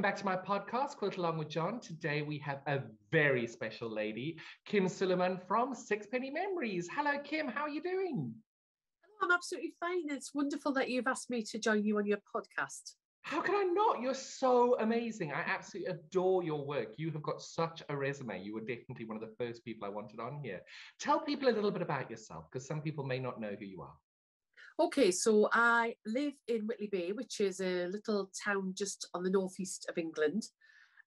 Welcome back to my podcast, Quilt Along With John. Today we have a very special lady, Kim Suleman from Sixpenny Memories. Hello, Kim. How are you doing? I'm absolutely fine. It's wonderful that you've asked me to join you on your podcast. How can I not? You're so amazing. I absolutely adore your work. You have got such a resume. You were definitely one of the first people I wanted on here. Tell people a little bit about yourself, because some people may not know who you are. Okay, so I live in Whitley Bay, which is a little town just on the northeast of England.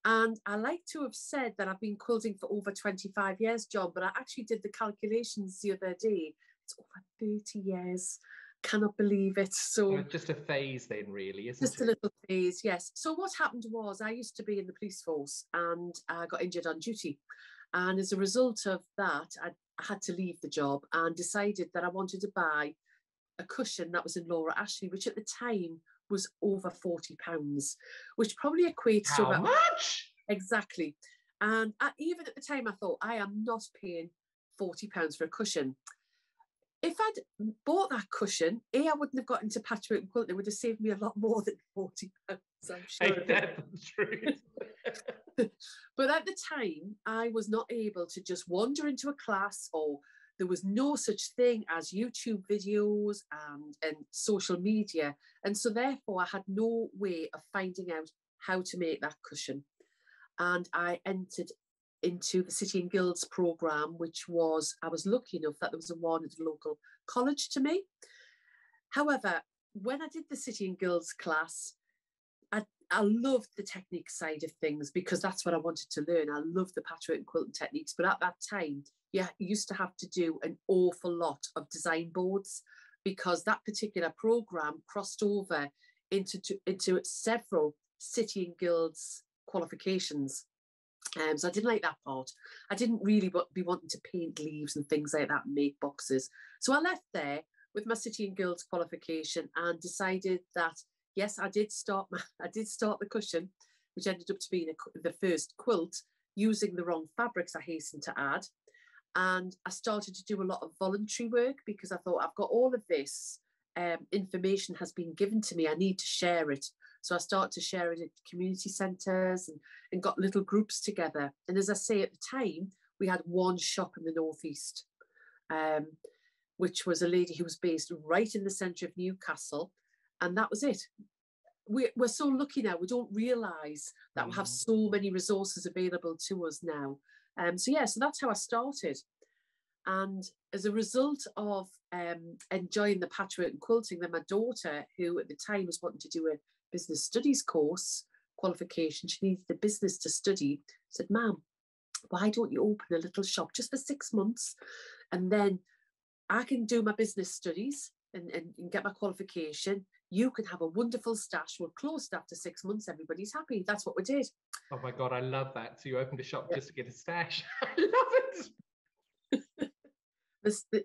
And I like to have said that I've been quilting for over 25 years, John, but I actually did the calculations the other day. It's over 30 years. Cannot believe it. So it's just a phase then, really, isn't it? Just a little phase, yes. So what happened was I used to be in the police force and I got injured on duty. And as a result of that, I had to leave the job and decided that I wanted to buy a cushion that was in Laura Ashley, which at the time was over £40, which probably equates to about... How much? Exactly. And even at the time, I thought, I am not paying £40 for a cushion. If I'd bought that cushion, I wouldn't have got into patchwork and quilting. It would have saved me a lot more than £40, I'm sure. Ain't that the truth? But at the time, I was not able to just wander into a class, or there was no such thing as YouTube videos and social media. And so therefore, I had no way of finding out how to make that cushion. And I entered into the City and Guilds programme, which was, I was lucky enough that there was a one at the local college to me. However, when I did the City and Guilds class, I loved the technique side of things because that's what I wanted to learn. I loved the patchwork and quilting techniques, but at that time, yeah, you used to have to do an awful lot of design boards because that particular programme crossed over into several City and Guilds qualifications. So I didn't like that part. I didn't really be wanting to paint leaves and things like that and make boxes. So I left there with my City and Guilds qualification and decided that, yes, I did start the cushion, which ended up to being the first quilt, using the wrong fabrics, I hasten to add. And I started to do a lot of voluntary work because I thought, I've got all of this information has been given to me. I need to share it. So I started to share it at community centres and got little groups together. And as I say, at the time, we had one shop in the northeast, which was a lady who was based right in the centre of Newcastle. And that was it. We're so lucky now. We don't realise that we have so many resources available to us now. So that's how I started. And as a result of enjoying the patchwork and quilting, then my daughter, who at the time was wanting to do a business studies course qualification, she needed the business to study, said, "Ma'am, why don't you open a little shop just for 6 months? And then I can do my business studies and get my qualification. You can have a wonderful stash. We'll close it after 6 months. Everybody's happy." That's what we did. Oh my God, I love that. So you opened a shop just to get a stash. I love it.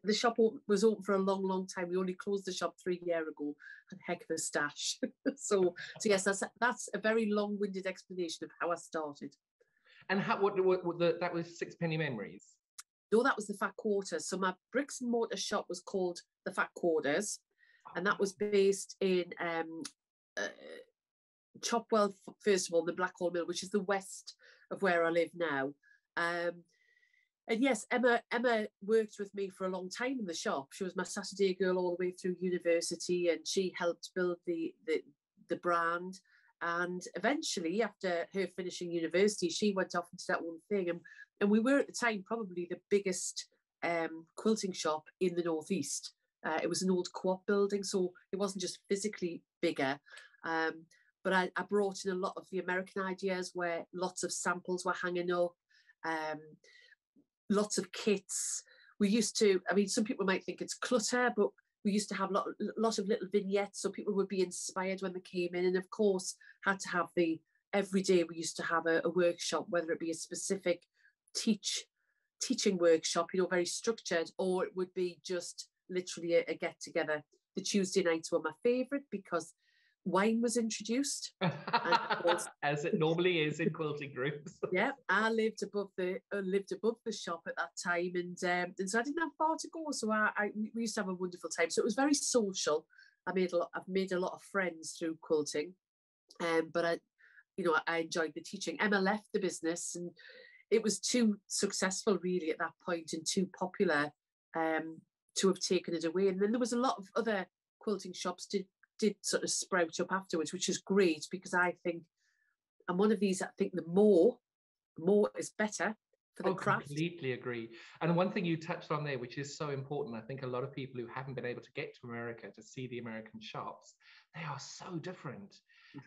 The shop was open for a long, long time. We only closed the shop 3 years ago. And heck of a stash. So yes, that's a very long-winded explanation of how I started. And that was Sixpenny Memories? No, that was the Fat Quarters. So my bricks and mortar shop was called the Fat Quarters, and that was based in Chopwell, first of all, the Blackhall Mill, which is the west of where I live now. And yes, Emma worked with me for a long time in the shop. She was my Saturday girl all the way through university, and she helped build the brand. And eventually, after her finishing university, she went off and did that one thing. And we were at the time probably the biggest quilting shop in the northeast. It was an old co-op building, so it wasn't just physically bigger. But I brought in a lot of the American ideas where lots of samples were hanging up. Lots of kits. We used to, some people might think it's clutter, but we used to have a lot of little vignettes, so people would be inspired when they came in. And of course, had to have every day we used to have a workshop, whether it be a specific teaching workshop, very structured, or it would be just literally a get together. The Tuesday nights were my favourite because wine was introduced. As it normally is in quilting groups. Yeah, I lived above the shop at that time, and so I didn't have far to go. So we used to have a wonderful time. So it was very social. I've made a lot of friends through quilting, but you know, I enjoyed the teaching. Emma left the business and it was too successful really at that point and too popular to have taken it away. And then there was a lot of other quilting shops did sort of sprout up afterwards, which is great, because I think I'm one of these, I think the more is better for the craft. Completely agree. And one thing you touched on there, which is so important, I think a lot of people who haven't been able to get to America to see the American shops, they are so different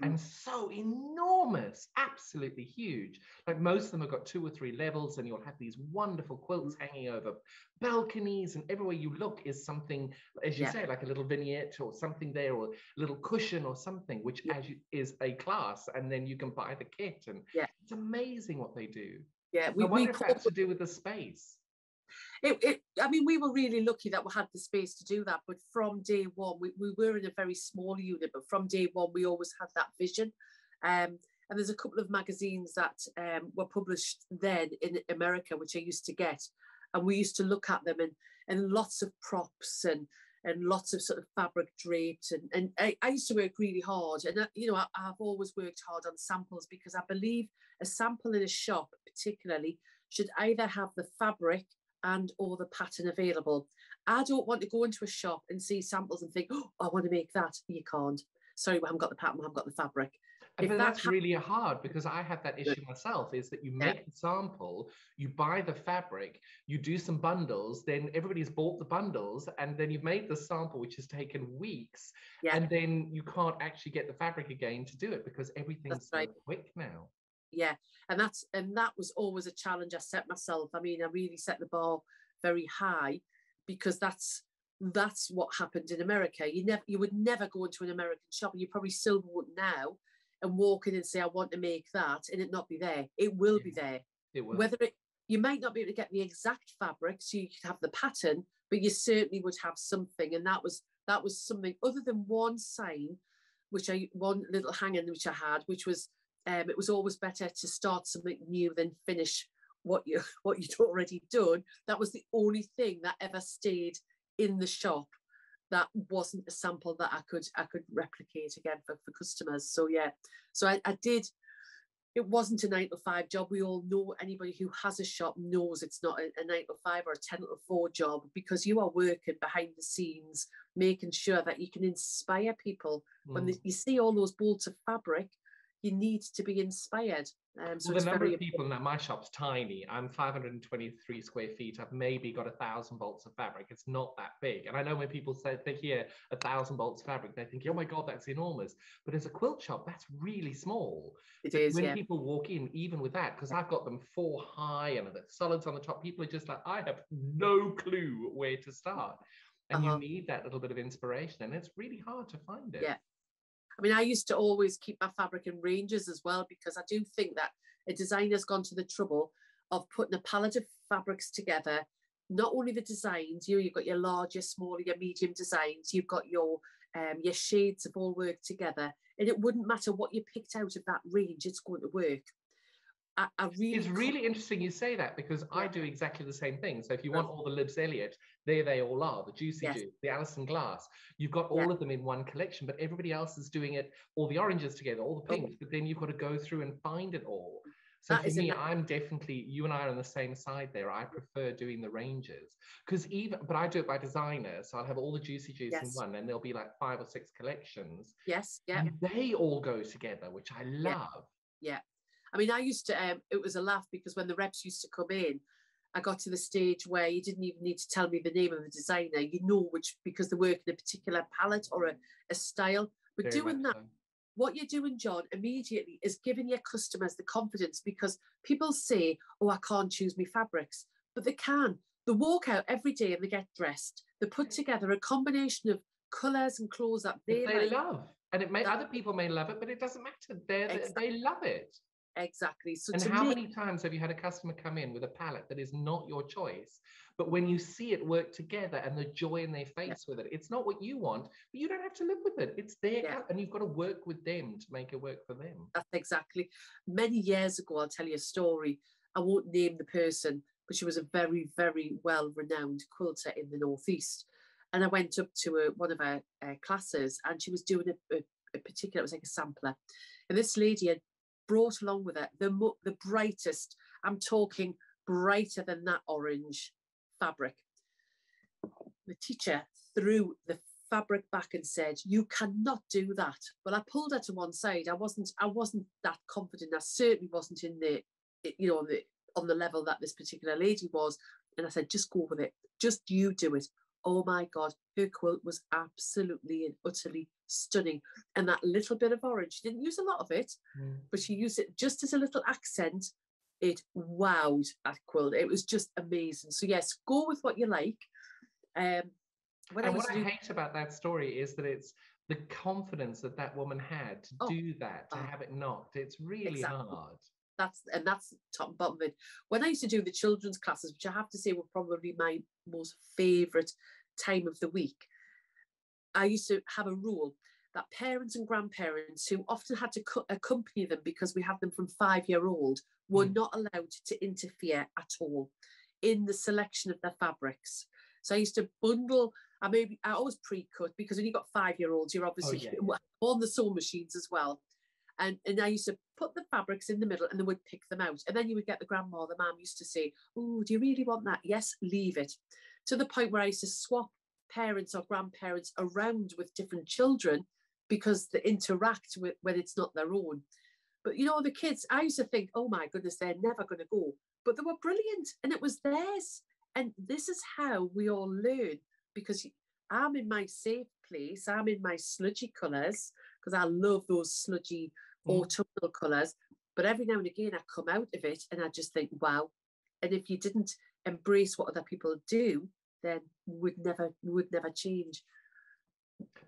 and so enormous, absolutely huge. Like most of them have got 2 or 3 levels, and you'll have these wonderful quilts hanging over balconies, and everywhere you look is something, as you say, like a little vignette or something there, or a little cushion or something, which is a class, and then you can buy the kit, and it's amazing what they do. Yeah, we, I wonder if that's to do with the space. I mean, we were really lucky that we had the space to do that, but from day one, we were in a very small unit, but from day one, we always had that vision. And there's a couple of magazines that were published then in America, which I used to get, and we used to look at them, and lots of props and lots of sort of fabric draped. And I used to work really hard. And, you know, I've always worked hard on samples, because I believe a sample in a shop particularly should either have the fabric and or the pattern available. I don't want to go into a shop and see samples and think, oh, I want to make that. You can't. Sorry, we haven't got the pattern, we haven't got the fabric. And that's really hard, because I have that issue myself, is that you make the sample, you buy the fabric, you do some bundles, then everybody's bought the bundles, and then you've made the sample, which has taken weeks, and then you can't actually get the fabric again to do it, because everything's so quick now. Yeah, and that was always a challenge I set myself. I mean, I really set the bar very high, because that's what happened in America. You would never go into an American shop, and you probably still would now, and walk in and say, I want to make that, and it not be there. It will be there. It will. You might not be able to get the exact fabric, so you could have the pattern, but you certainly would have something. And that was something other than one sign, one little hanging which I had, which was, it was always better to start something new than finish what you'd already done. That was the only thing that ever stayed in the shop that wasn't a sample that I could replicate again for customers. So yeah, so I did. It wasn't a 9-to-5 job. We all know, anybody who has a shop knows it's not a 9-to-5 or a 10-to-4 job, because you are working behind the scenes, making sure that you can inspire people. When you see all those bolts of fabric, you need to be inspired. So well, the number of people now, my shop's tiny. I'm 523 square feet. I've maybe got 1,000 bolts of fabric. It's not that big. And I know when people say they hear 1,000 bolts of fabric, they think, oh my God, that's enormous. But as a quilt shop, that's really small. It is. When people walk in, even with that, because I've got them 4 high and the solids on the top, people are just like, I have no clue where to start. And you need that little bit of inspiration, and it's really hard to find it. Yeah. I mean, I used to always keep my fabric in ranges as well, because I do think that a designer's gone to the trouble of putting a palette of fabrics together. Not only the designs, you've got your large, your smaller, your medium designs, you've got your shades have all worked together. And it wouldn't matter what you picked out of that range, it's going to work. It's really interesting you say that, because I do exactly the same thing. So if you want all the Libs Elliot, there they all are, the Juicy Juice, the Alison Glass. You've got all of them in one collection, but everybody else is doing it, all the oranges together, all the pinks, but then you've got to go through and find it all. So that for me, I'm definitely, you and I are on the same side there. I prefer doing the ranges, but I do it by designer. So I'll have all the Juicy Juice in one, and there'll be like 5 or 6 collections. Yes, yeah. And they all go together, which I love. Yeah. I mean, I used to, it was a laugh, because when the reps used to come in, I got to the stage where you didn't even need to tell me the name of the designer. You know which, because they work in a particular palette or a style. But doing that, what you're doing, John, immediately is giving your customers the confidence, because people say, oh, I can't choose my fabrics, but they can. They walk out every day and they get dressed. They put together a combination of colours and clothes that they love. And it may, other people may love it, but it doesn't matter. They love it. Exactly. So, and how many times have you had a customer come in with a palette that is not your choice, but when you see it work together and the joy in their face with it, it's not what you want, but you don't have to live with it. It's their and you've got to work with them to make it work for them. That's exactly. Many years ago, I'll tell you a story. I won't name the person, but she was a very, very well-renowned quilter in the Northeast. And I went up to one of her classes, and she was doing a particular, it was like a sampler. And this lady had brought along with it the brightest, I'm talking brighter than that orange fabric. The teacher threw the fabric back and said, you cannot do that. Well, I pulled her to one side. I wasn't that confident. I certainly wasn't in the, you know, on the level that this particular lady was. And I said, just go with it. Just you do it. Oh my God, her quilt was absolutely and utterly stunning. And that little bit of orange, she didn't use a lot of it, but she used it just as a little accent. It wowed that quilt. It was just amazing. So yes, go with what you like. What I hate about that story is that it's the confidence that that woman had to do that, to have it knocked. It's really hard. That's top and bottom of it. When I used to do the children's classes, which I have to say were probably my most favourite time of the week, I used to have a rule that parents and grandparents who often had to accompany them because we had them from 5-year-old were not allowed to interfere at all in the selection of their fabrics. So I used to bundle, I always pre-cut, because when you've got 5-year-olds, you're obviously on the sewing machines as well. And I used to put the fabrics in the middle and they would pick them out. And then you would get the grandma, the mum used to say, oh, do you really want that? Yes, leave it. To the point where I used to swap parents or grandparents around with different children because they interact with when it's not their own. But, you know, the kids, I used to think, oh, my goodness, they're never going to go. But they were brilliant and it was theirs. And this is how we all learn, because I'm in my safe place. I'm in my sludgy colours, because I love those sludgy autumnal colours. But every now and again, I come out of it and I just think, wow. And if you didn't embrace what other people do, then would never change.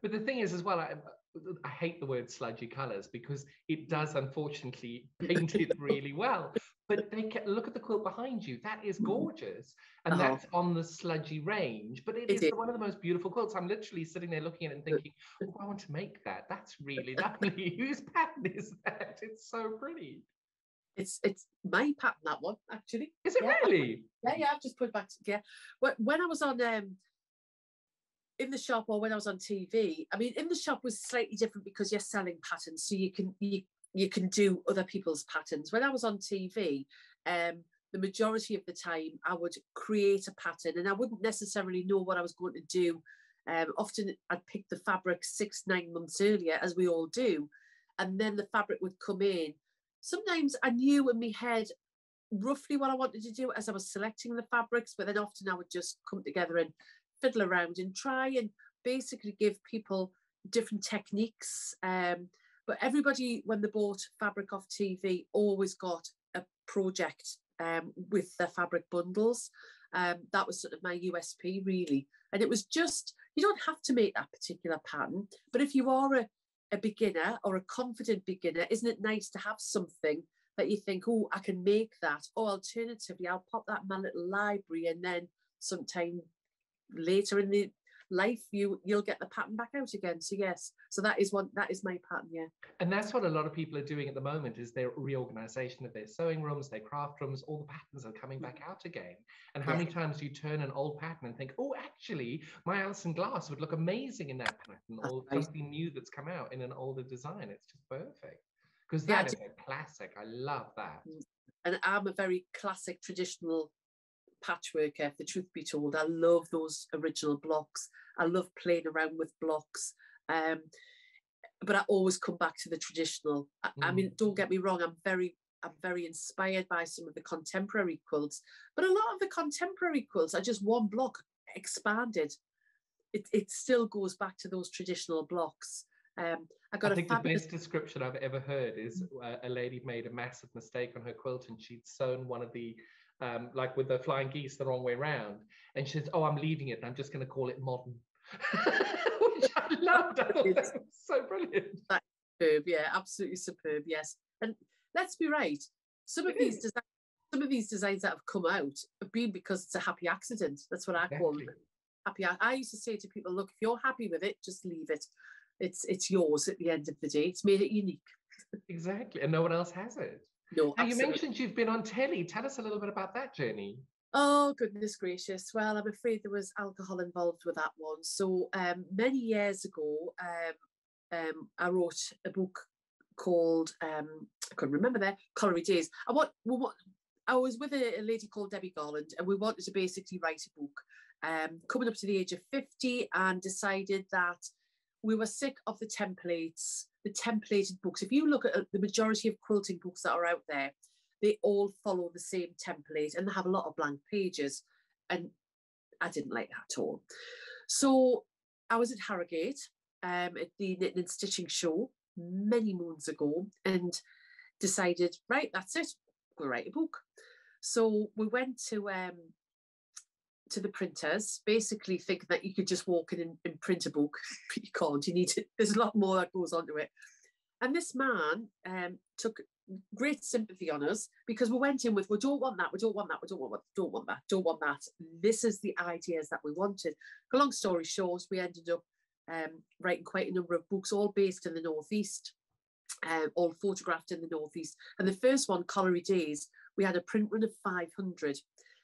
But the thing is, as well, I hate the word sludgy colours, because it does, unfortunately, paint it really well. But they can, look at the quilt behind you. That is gorgeous. And that's on the sludgy range. But it is one of the most beautiful quilts. I'm literally sitting there looking at it and thinking, oh, I want to make that. That's really lovely. Whose pattern is that? It's so pretty. It's my pattern, that one, actually. Is it really? Yeah, I've just put it back together. When I was on... in the shop, or when I was on TV, I mean, in the shop was slightly different because you're selling patterns, so you can do other people's patterns. When I was on TV, the majority of the time I would create a pattern, and I wouldn't necessarily know what I was going to do. Often I'd pick the fabric 6-9 months earlier, as we all do, and then the fabric would come in. Sometimes I knew in my head roughly what I wanted to do as I was selecting the fabrics, but then often I would just come together and fiddle around and try and basically give people different techniques. But everybody, when they bought fabric off TV, always got a project with their fabric bundles. That was sort of my USP, really. And it was just, you don't have to make that particular pattern, but if you are a beginner or a confident beginner, isn't it nice to have something that you think, oh, I can make that, or alternatively, I'll pop that in my little library, and then sometime later in the life you'll get the pattern back out again. So yes, so that is my pattern. Yeah, and that's what a lot of people are doing at the moment, is their reorganization of their sewing rooms, their craft rooms. All the patterns are coming back out again, and how many times you turn an old pattern and think, oh, actually my Alison Glass would look amazing in that pattern, or something new that's come out in an older design. It's just perfect, because that is a classic. I love that. And I'm a very classic traditional patchworker, if the truth be told. I love those original blocks. I love playing around with blocks, but I always come back to the traditional. I mean, don't get me wrong, I'm very inspired by some of the contemporary quilts, but a lot of the contemporary quilts are just one block expanded. It still goes back to those traditional blocks. I think the best description I've ever heard is a lady made a massive mistake on her quilt, and she'd sewn one of the like with the flying geese the wrong way round, and she says, oh, I'm leaving it and I'm just going to call it modern. Which I loved. I thought that was so brilliant. That's superb, yeah, absolutely superb, yes. And let's be right, some of these designs that have come out have been because it's a happy accident. That's what I call them. Happy. I used to say to people, look, if you're happy with it, just leave it. It's yours at the end of the day. It's made it unique. Exactly, and no one else has it. No, now, you mentioned you've been on telly. Tell us a little bit about that journey. Oh, goodness gracious. Well, I'm afraid there was alcohol involved with that one. So many years ago, I wrote a book called, I couldn't remember there, Colliery Days. I was with a lady called Debbie Garland, and we wanted to basically write a book coming up to the age of 50, and decided that we were sick of the templates, the templated books. If you look at the majority of quilting books that are out there, they all follow the same template and they have a lot of blank pages. And I didn't like that at all. So I was at Harrogate at the Knitting and Stitching show many moons ago, and decided, right, that's it, we'll write a book. So we went to the printers, basically thinking that you could just walk in and print a book, but you can't, you need to, there's a lot more that goes on to it. And this man took great sympathy on us, because we went in with, we don't want that, we don't want that, we don't want that, don't want that, don't want that. This is the ideas that we wanted. Long story short, we ended up writing quite a number of books, all based in the Northeast, all photographed in the Northeast. And the first one, Colliery Days, we had a print run of 500.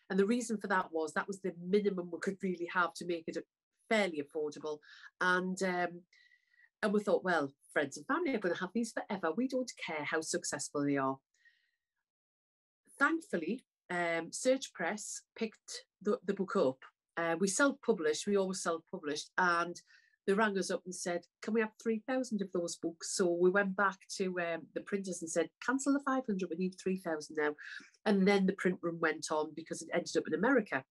And the reason for that was the minimum we could really have to make it fairly affordable. And we thought, well, friends and family are going to have these forever. We don't care how successful they are. Thankfully, Search Press picked the book up. We self-published, we always self-published, and they rang us up and said, can we have 3,000 of those books? So we went back to the printers and said, cancel the 500, we need 3,000 now. And then the print run went on, because it ended up in America.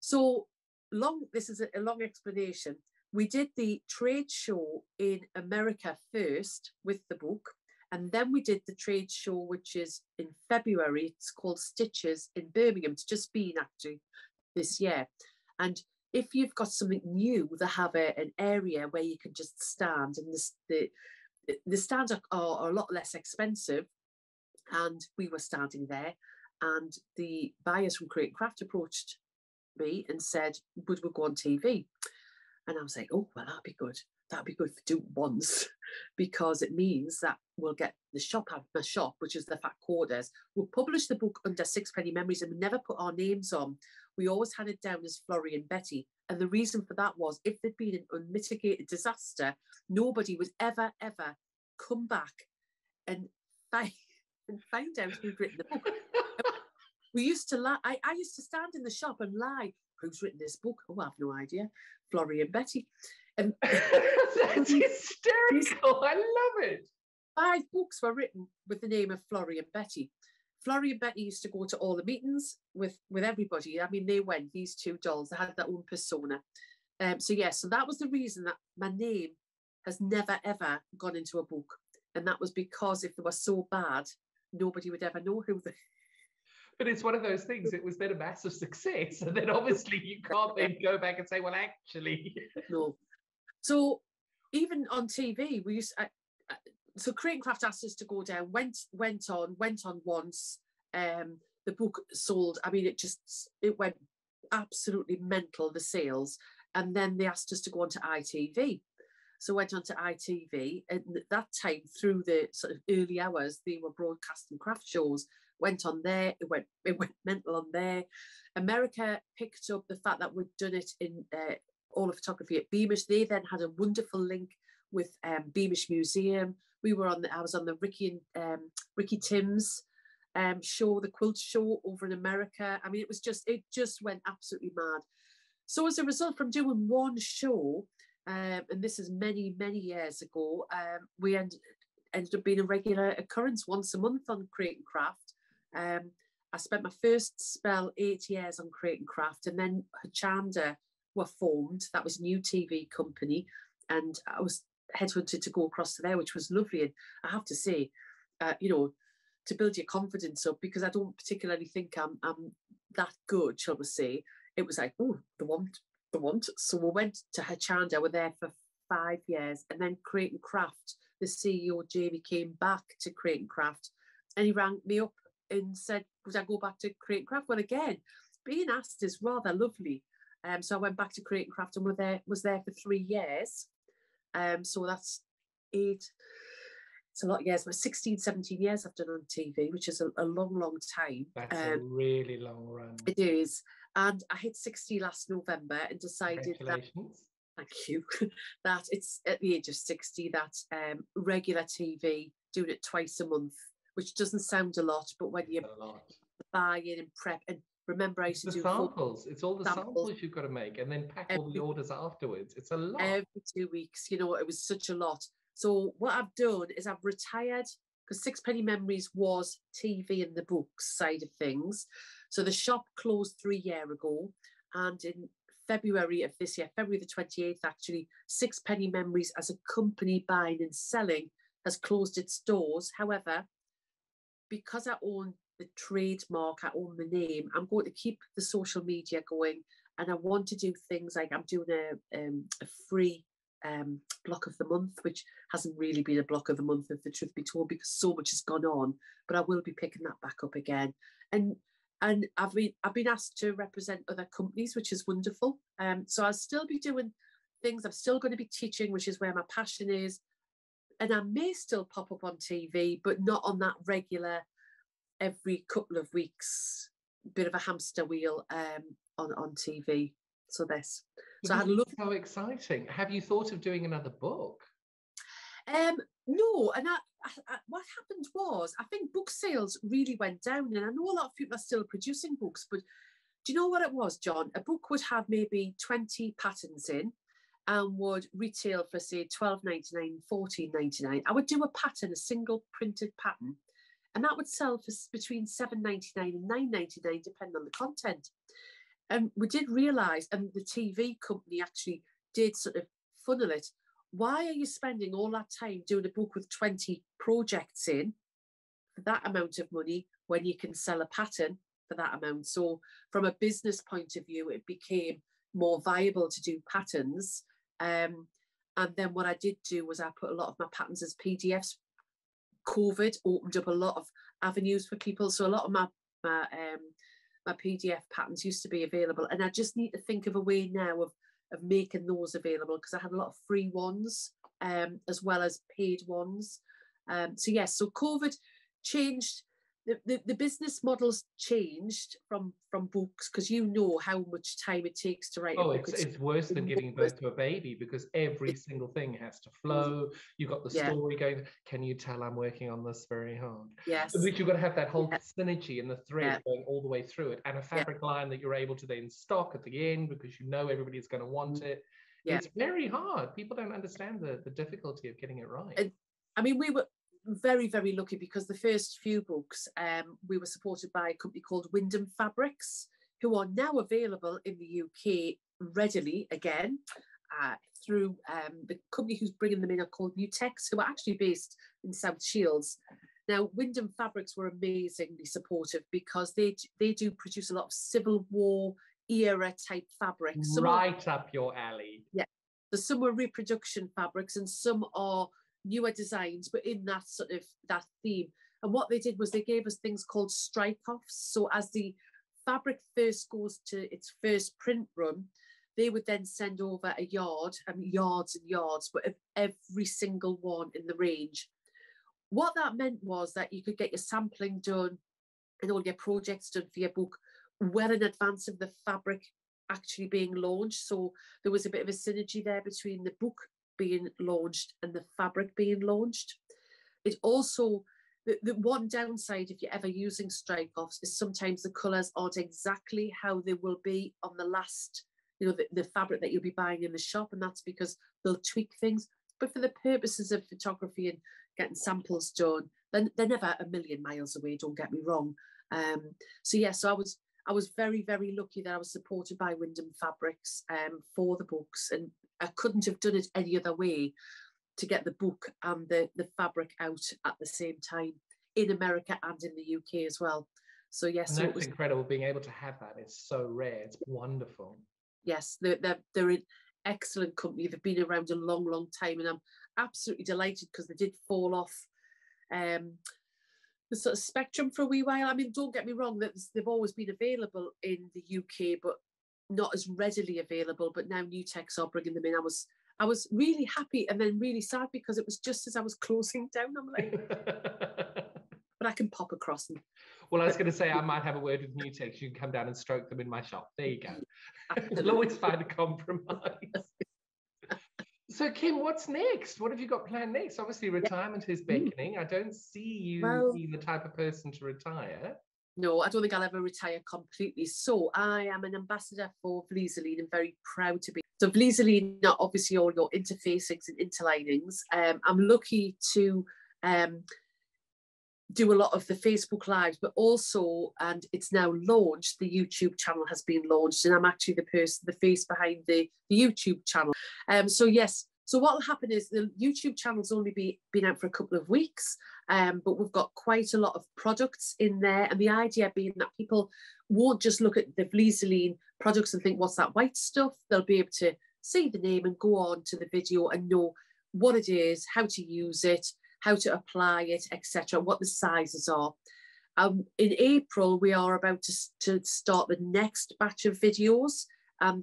So long, this is a long explanation. We did the trade show in America first with the book, and then we did the trade show, which is in February. It's called Stitches in Birmingham. It's just been actually this year. And if you've got something new, they have an area where you can just stand, and the stands are a lot less expensive. And we were standing there, and the buyers from Create and Craft approached me and said, would we go on TV? And I was like, oh, well, that'd be good. That'd be good for do once, because it means that we'll get the shop out of the shop, which is the Fat Quarters. We'll publish the book under Sixpenny Memories, and we never put our names on. We always had it down as Florrie and Betty. And the reason for that was, if there'd been an unmitigated disaster, nobody would ever, ever come back and find out who'd written the book. We used to lie. I used to stand in the shop and lie. Who's written this book? Oh, I have no idea. Florrie and Betty. That's hysterical. I love it. 5 books were written with the name of Florrie and Betty. Florrie and Betty used to go to all the meetings with everybody. I mean, they went, these two dolls, they had their own persona. So, yes, yeah, so that was the reason that my name has never, ever gone into a book. And that was because if they were so bad, nobody would ever know who they. But it's one of those things, it was then a massive success, and then obviously you can't then go back and say, well, actually. No. So even on TV, we used to, so Create and Craft asked us to go down, went on once, the book sold, I mean, it went absolutely mental, the sales, and then they asked us to go on to ITV. So went on to ITV, and at that time, through the sort of early hours, they were broadcasting craft shows. Went on there, it went mental on there. America picked up the fact that we'd done it in all of photography at Beamish. They then had a wonderful link with Beamish Museum. I was on the Ricky Timms show, the quilt show over in America. I mean, it just went absolutely mad. So as a result, from doing one show, and this is many, many years ago, we ended up being a regular occurrence once a month on Create and Craft. I spent my first spell 8 years on Create and Craft, and then Hochanda were formed. That was a new TV company, and I was headhunted to go across to there, which was lovely. And I have to say, you know, to build your confidence up, because I don't particularly think I'm that good, shall we say. It was like, oh, the want. So we went to Hochanda, we're there for 5 years, and then Create and Craft, the CEO, Jamie, came back to Create and Craft, and he rang me up and said, would I go back to Create and Craft? Well, again, being asked is rather lovely. So I went back to Create and Craft and was there for 3 years. So that's 8, it's a lot of years, but 16, 17 years I've done on TV, which is a long, long time. That's a really long run. It is. And I hit 60 last November and decided that thank you, that it's at the age of 60, that regular TV, doing it twice a month, which doesn't sound a lot, but when you buy in and prep, and remember I used to do samples, it's all the samples you've got to make and then pack all the orders afterwards. It's a lot. Every 2 weeks, you know, it was such a lot. So what I've done is I've retired, because Sixpenny Memories was TV and the books side of things. So the shop closed 3 years ago, and in February of this year, February the 28th actually, Sixpenny Memories as a company buying and selling has closed its doors. However, because I own the trademark, I own the name, I'm going to keep the social media going, and I want to do things like I'm doing a free block of the month, which hasn't really been a block of the month, if the truth be told, because so much has gone on, but I will be picking that back up again. And I've been asked to represent other companies, which is wonderful. So I'll still be doing things. I'm still going to be teaching, which is where my passion is. And I may still pop up on TV, but not on that regular, every couple of weeks, bit of a hamster wheel on TV. So this. So I love. How exciting! Have you thought of doing another book? No, and I, what happened was, I think book sales really went down, and I know a lot of people are still producing books, but do you know what it was, John? A book would have maybe 20 patterns in, and would retail for say £12.99, £14.99. I would do a pattern, a single printed pattern, and that would sell for between £7.99 and £9.99, depending on the content. And we did realise, and the TV company actually did sort of funnel it, why are you spending all that time doing a book with 20 projects in for that amount of money when you can sell a pattern for that amount? So from a business point of view, it became more viable to do patterns. And then what I did do was I put a lot of my patterns as PDFs. COVID opened up a lot of avenues for people. So a lot of my PDF patterns used to be available, and I just need to think of a way now of making those available, because I had a lot of free ones as well as paid ones. So yes, so COVID changed, the business models changed from books, because you know how much time it takes to write a book. It's worse than giving birth to a baby, because every single thing has to flow. You've got the story going, can you tell I'm working on this very hard? Yes. But you've got to have that whole synergy and the thread going all the way through it, and a fabric line that you're able to then stock at the end, because you know everybody's going to want it. It's very hard. People don't understand the difficulty of getting it right. And, I mean, we were very, very lucky, because the first few books we were supported by a company called Wyndham Fabrics, who are now available in the UK readily again through the company who's bringing them in are called Mutex, who are actually based in South Shields. Now, Wyndham Fabrics were amazingly supportive, because they do produce a lot of Civil War era type fabrics. Right up your alley. Yeah. So some are reproduction fabrics and some are newer designs, but in that sort of that theme. And what they did was they gave us things called strike-offs. So as the fabric first goes to its first print run, they would then send over a yard, yards and yards, but of every single one in the range. What that meant was that you could get your sampling done and all your projects done for your book well in advance of the fabric actually being launched. So there was a bit of a synergy there between the book being launched and the fabric being launched. It also, the one downside if you're ever using strike-offs is sometimes the colours aren't exactly how they will be on the last, you know, the fabric that you'll be buying in the shop, and that's because they'll tweak things. But for the purposes of photography and getting samples done, then they're never a million miles away, don't get me wrong. So yeah, so I was very, very lucky that I was supported by Wyndham Fabrics for the books, and I couldn't have done it any other way to get the book and the fabric out at the same time in America and in the UK as well. So yes, so it was incredible being able to have that. It's so rare. It's wonderful. Yes, they're an excellent company. They've been around a long, long time, and I'm absolutely delighted, because they did fall off the sort of spectrum for a wee while. I mean, don't get me wrong, that they've always been available in the UK, but not as readily available, but now Newtex are bringing them in. I was really happy and then really sad, because it was just as I was closing down, I'm like, but I can pop across them. Well, I was going to say, I might have a word with Newtex. You can come down and stroke them in my shop. There you go. I'll always find a compromise. So Kim, what's next? What have you got planned next? Obviously retirement is beckoning. I don't see you being the type of person to retire. No, I don't think I'll ever retire completely. So I am an ambassador for Vlieseline and very proud to be. So Vlieseline are obviously all your interfacings and interlinings. I'm lucky to do a lot of the Facebook Lives, but also, and it's now launched, the YouTube channel has been launched, and I'm actually the person, the face behind the YouTube channel. So yes, so what will happen is the YouTube channel's only been out for a couple of weeks, but we've got quite a lot of products in there, and the idea being that people won't just look at the Vlieseline products and think, what's that white stuff? They'll be able to see the name and go on to the video and know what it is, how to use it, how to apply it, etc., what the sizes are. In April, we are about to start the next batch of videos.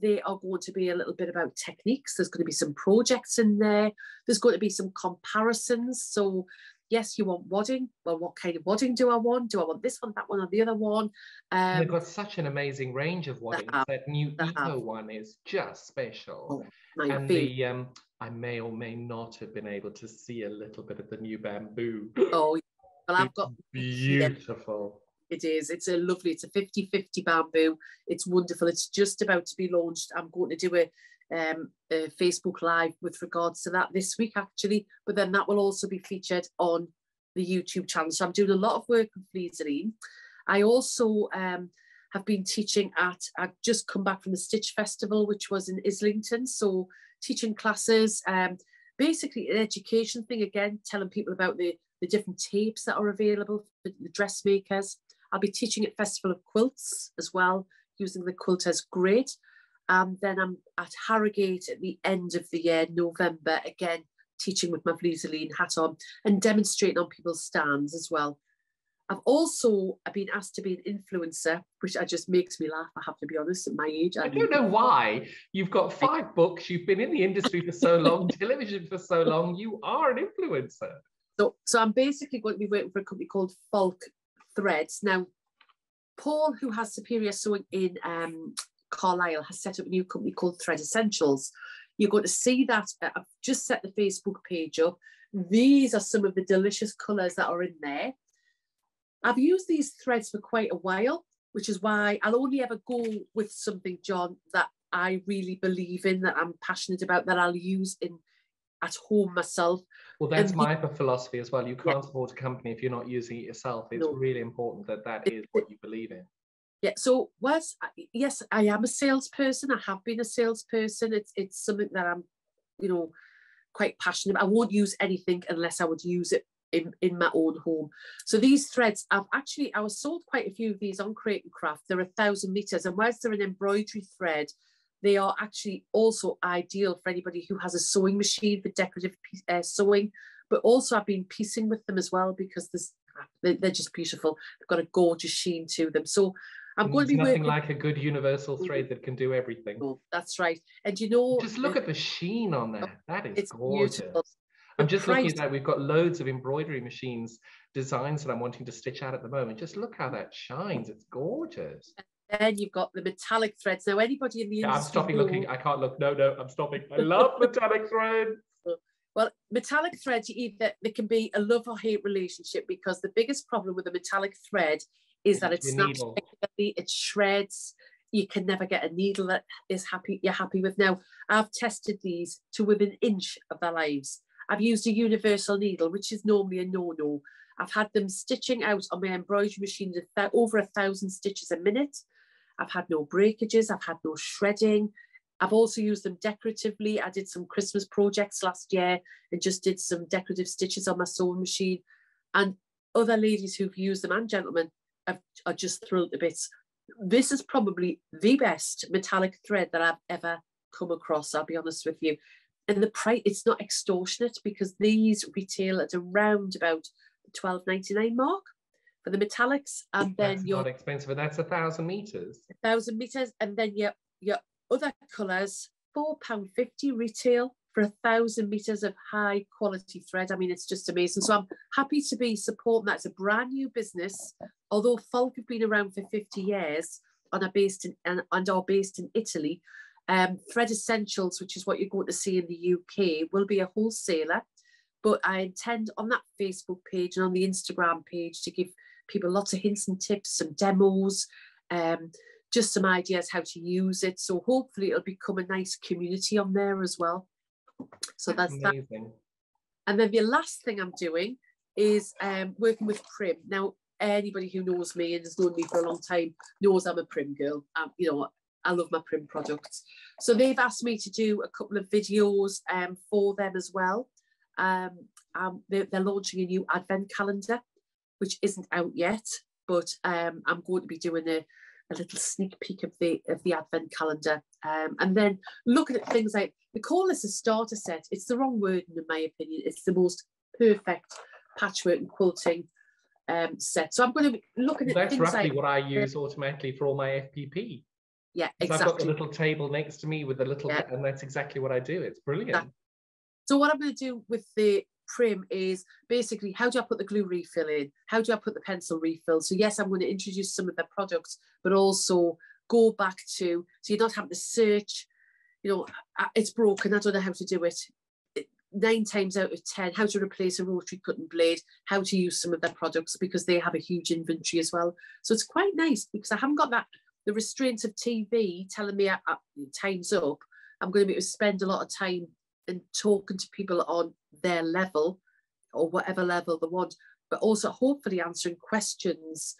They are going to be a little bit about techniques. There's going to be some projects in there. There's going to be some comparisons. So yes, you want wadding. Well, what kind of wadding do I want? Do I want this one, that one, or the other one? They've got such an amazing range of wadding. That new Eco one is just special. Oh, and the, I may or may not have been able to see a little bit of the new bamboo. Oh, well, I've got beautiful. It is. It's a lovely, it's a 50-50 bamboo. It's wonderful. It's just about to be launched. I'm going to do a Facebook Live with regards to that this week, actually. But then that will also be featured on the YouTube channel. So I'm doing a lot of work with Vlieseline. I also have been teaching at, I've just come back from the Stitch Festival, which was in Islington. So teaching classes, basically an education thing, again, telling people about the different tapes that are available for the dressmakers. I'll be teaching at Festival of Quilts as well, using the Quilters Grid. Then I'm at Harrogate at the end of the year, November, again, teaching with my Vlieseline hat on and demonstrating on people's stands as well. I've also been asked to be an influencer, which just makes me laugh, I have to be honest, at my age. I don't know why. You've got 5 books, you've been in the industry for so long, television for so long, you are an influencer. So I'm basically going to be working for a company called Folk Threads. Now, Paul, who has Superior Sewing in Carlisle, has set up a new company called Thread Essentials. You're going to see that. I've just set the Facebook page up. These are some of the delicious colours that are in there. I've used these threads for quite a while, which is why I'll only ever go with something, John, that I really believe in, that I'm passionate about, that I'll use in at home myself. Well, that's my philosophy as well. You can't support a company if you're not using it yourself. It's really important that that is what you believe in. Yeah, so whilst, yes, I am a salesperson. I have been a salesperson. It's something that I'm, you know, quite passionate about. I won't use anything unless I would use it in my own home. So these threads, I was sold quite a few of these on Create and Craft. They're 1,000 meters. And whilst they're an embroidery thread, they are actually also ideal for anybody who has a sewing machine for decorative sewing, but also I've been piecing with them as well because they're just beautiful. They've got a gorgeous sheen to them. So I'm going to be nothing like a good universal thread that can do everything. Oh, that's right. And you know, just look at the sheen on that. That is gorgeous. Beautiful. I'm just looking at that. We've got loads of embroidery machines, designs that I'm wanting to stitch out at the moment. Just look how that shines. It's gorgeous. Then you've got the metallic threads. Now, anybody in the industry... I'm stopping looking. I can't look. No, I'm stopping. I love metallic threads. Well, metallic threads, they can be a love or hate relationship because the biggest problem with a metallic thread is that it snaps, it shreds. You can never get a needle that you're happy with. Now, I've tested these to within an inch of their lives. I've used a universal needle, which is normally a no-no. I've had them stitching out on my embroidery machine over 1,000 stitches a minute. I've had no breakages, I've had no shredding. I've also used them decoratively. I did some Christmas projects last year and just did some decorative stitches on my sewing machine. And other ladies who've used them, and gentlemen, are just thrilled to bits. This is probably the best metallic thread that I've ever come across, I'll be honest with you. And the price, it's not extortionate because these retail at around about the $12.99 mark for the metallics, and then that's not expensive, but that's 1,000 meters. 1,000 meters, and then your other colours, £4.50 retail for 1,000 meters of high quality thread. I mean, it's just amazing. So I'm happy to be supporting that. It's a brand new business, although Folk have been around for 50 years and are based in Italy. Thread Essentials, which is what you're going to see in the UK, will be a wholesaler, but I intend on that Facebook page and on the Instagram page to give people lots of hints and tips, some demos, just some ideas how to use it. So hopefully it'll become a nice community on there as well. So that's amazing. That. And then the last thing I'm doing is working with Prym. Now, anybody who knows me and has known me for a long time knows I'm a Prym girl. You know, I love my Prym products. So they've asked me to do a couple of videos for them as well. They're launching a new advent calendar, which isn't out yet, but I'm going to be doing a little sneak peek of the advent calendar, and then looking at things like, they call this a starter set. It's the wrong word in my opinion. It's the most perfect patchwork and quilting set. So I'm going to be looking at things like... That's roughly what I use automatically for all my FPP. Yeah, exactly. I've got the little table next to me with the little, and that's exactly what I do. It's brilliant. So what I'm going to do with the Prym is basically, how do I put the glue refill in? How do I put the pencil refill? So yes, I'm going to introduce some of their products, but also go back to, so you're not having to search, you know, it's broken, I don't know how to do it. 9 times out of 10, how to replace a rotary cutting blade, how to use some of their products, because they have a huge inventory as well. So it's quite nice, because I haven't got that, the restraints of TV telling me I time's up. I'm going to be able to spend a lot of time and talking to people on their level or whatever level they want, but also hopefully answering questions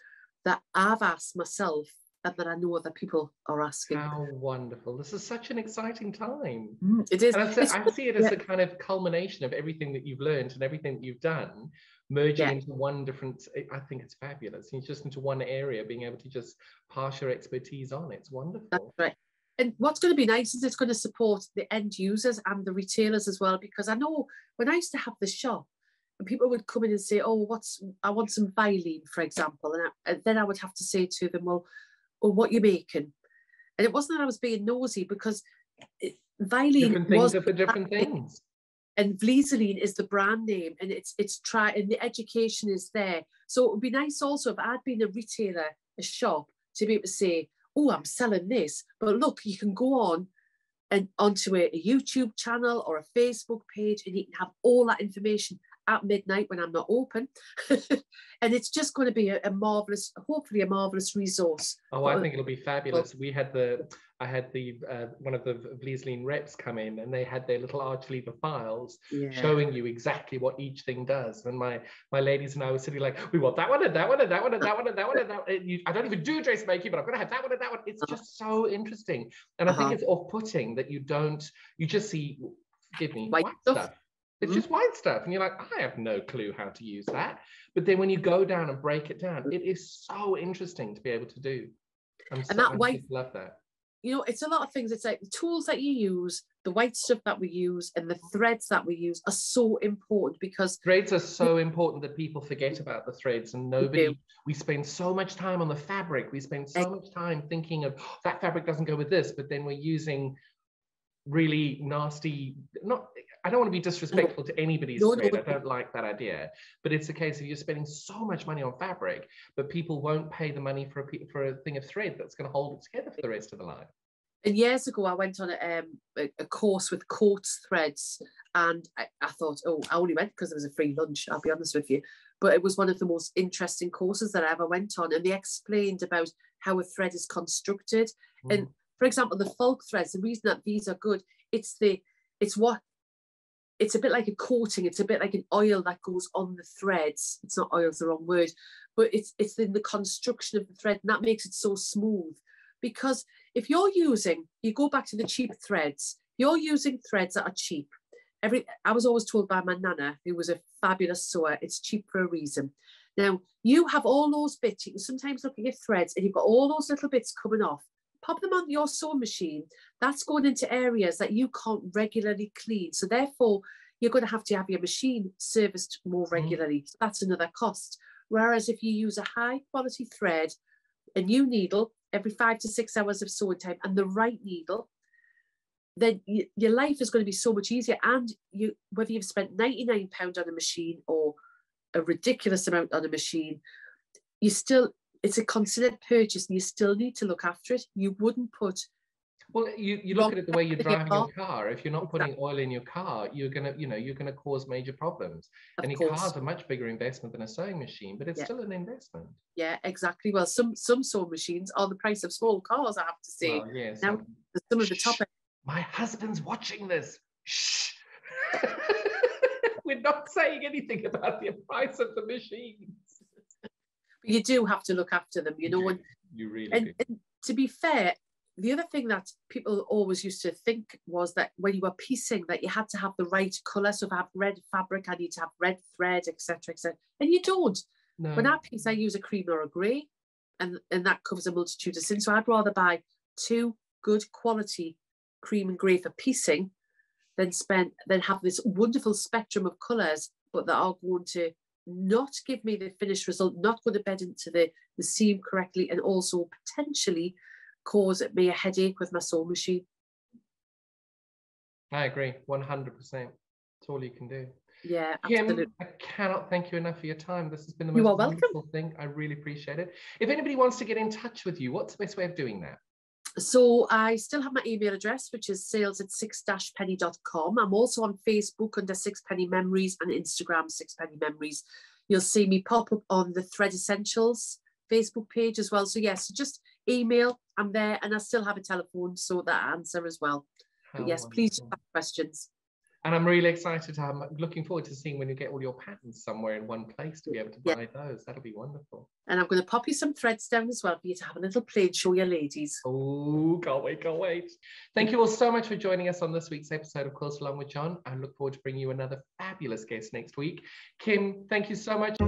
that I've asked myself and that I know other people are asking. How wonderful. This is such an exciting time. It is. And I see it as a kind of culmination of everything that you've learned and everything that you've done, merging into one different, I think it's fabulous. It's just into one area, being able to just pass your expertise on. It's wonderful. That's right. And what's going to be nice is it's going to support the end users and the retailers as well, because I know when I used to have the shop and people would come in and say, oh, I want some Vlieseline, for example. And then I would have to say to them, well, what are you making? And it wasn't that I was being nosy, because Vlieseline was for different things. And Vlieseline is the brand name, and and the education is there. So it would be nice also if I'd been a retailer, a shop, to be able to say, oh, I'm selling this, but look, you can go on and onto a YouTube channel or a Facebook page, and you can have all that information at midnight when I'm not open. And it's just going to be a marvelous, hopefully a marvelous resource. Oh, I think it'll be fabulous. I had one of the Vlieseline reps come in, and they had their little arch lever files showing you exactly what each thing does. And my ladies and I were sitting like, we want that one and that one and that one and that one and that one and that one. I don't even do dressmaking, but I've got to have that one and that one. It's just so interesting. And I think it's off-putting that you just see, give me white stuff. It's just white stuff. And you're like, I have no clue how to use that. But then when you go down and break it down, it is so interesting to be able to do. I love that. You know, it's a lot of things. It's like the tools that you use, the white stuff that we use, and the threads that we use are so important, because threads are so important that people forget about the threads, and we spend so much time on the fabric. We spend so much time thinking of that fabric doesn't go with this, but then we're using really nasty, I don't want to be disrespectful to anybody's thread. I don't like that idea. But it's a case of you're spending so much money on fabric, but people won't pay the money for a thing of thread that's going to hold it together for the rest of the life. And years ago, I went on a course with Coats Threads, and I thought, oh, I only went because there was a free lunch, I'll be honest with you. But it was one of the most interesting courses that I ever went on. And they explained about how a thread is constructed. And for example, the folk threads, the reason that these are good, it's a bit like a coating. It's a bit like an oil that goes on the threads. It's not oil, it's the wrong word, but it's in the construction of the thread, and that makes it so smooth. Because if you go back to the cheap threads, you're using threads that are cheap. I was always told by my nana, who was a fabulous sewer, it's cheap for a reason. Now, you have all those bits, you can sometimes look at your threads, and you've got all those little bits coming off. Pop them on your sewing machine. That's going into areas that you can't regularly clean. So therefore, you're going to have your machine serviced more regularly. So that's another cost. Whereas if you use a high quality thread, a new needle every 5 to 6 hours of sewing time, and the right needle, then your life is going to be so much easier. And whether you've spent £99 on a machine or a ridiculous amount on a machine, it's a considered purchase, and you still need to look after it. You wouldn't put Well, you look at it the way you drive your car. If you're not putting oil in your car, you're gonna cause major problems. And your car's a much bigger investment than a sewing machine, but it's still an investment. Yeah, exactly. Well, some sewing machines are the price of small cars, I have to say. Well, yes. Now some of the top. My husband's watching this. Shh. We're not saying anything about the price of the machines. But you do have to look after them, you know. And, you really do. And to be fair, the other thing that people always used to think was that when you were piecing, that you had to have the right colour. So if I have red fabric, I need to have red thread, etc., etc. And you don't. No. When I piece, I use a cream or a grey, and that covers a multitude of sins. So I'd rather buy two good quality cream and grey for piecing than have this wonderful spectrum of colours, but that are going to not give me the finished result, not going to bed into the seam correctly, and also potentially cause me a headache with my sewing machine. I agree 100%. It's all you can do. Yeah, absolutely. Kim, I cannot thank you enough for your time. This has been the most wonderful thing. I really appreciate it. If anybody wants to get in touch with you, what's the best way of doing that? So I still have my email address, which is sales@sixpenny.com. I'm also on Facebook under Sixpenny Memories and Instagram Sixpenny Memories. You'll see me pop up on the Thread Essentials Facebook page as well. So yes, just email, I'm there, and I still have a telephone, so that I answer as well. But yes, please ask questions. And I'm really excited. I'm looking forward to seeing when you get all your patterns somewhere in one place to be able to buy those. That'll be wonderful. And I'm going to pop you some threads down as well for you to have a little play and show your ladies. Oh, can't wait, can't wait. Thank you all so much for joining us on this week's episode of Quilt Along With John. I look forward to bringing you another fabulous guest next week. Kim, thank you so much.